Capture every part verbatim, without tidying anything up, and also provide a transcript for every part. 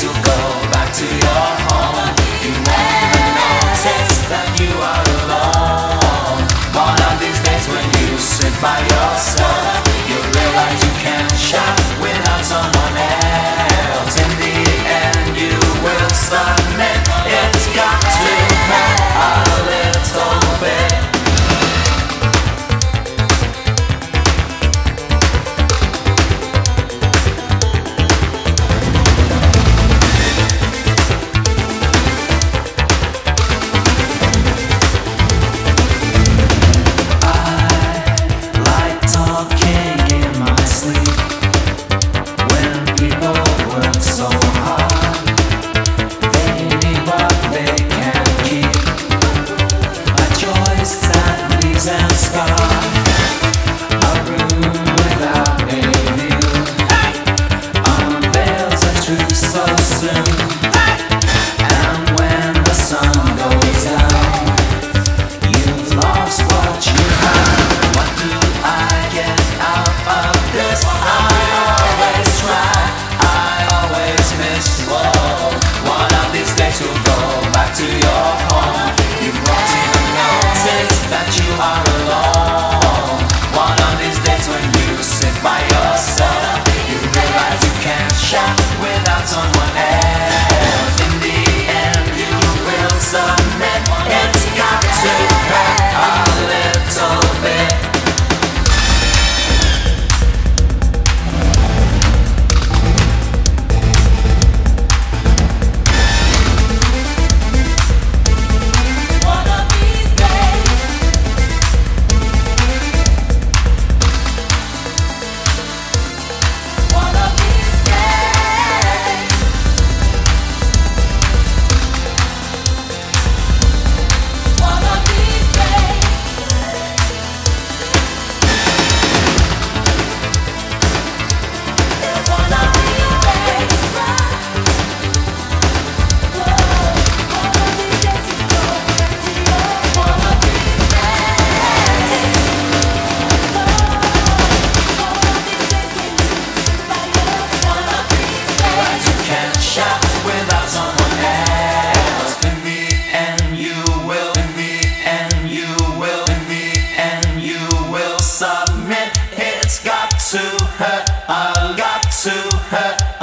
to go back to your home. You never notice that you are alone. One of these days when you sit by yourself, you realize you can't shout without someone else. In the end you will submit. It's got to hurt a little bit.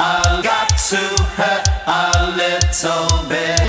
I've got to hurt a little bit.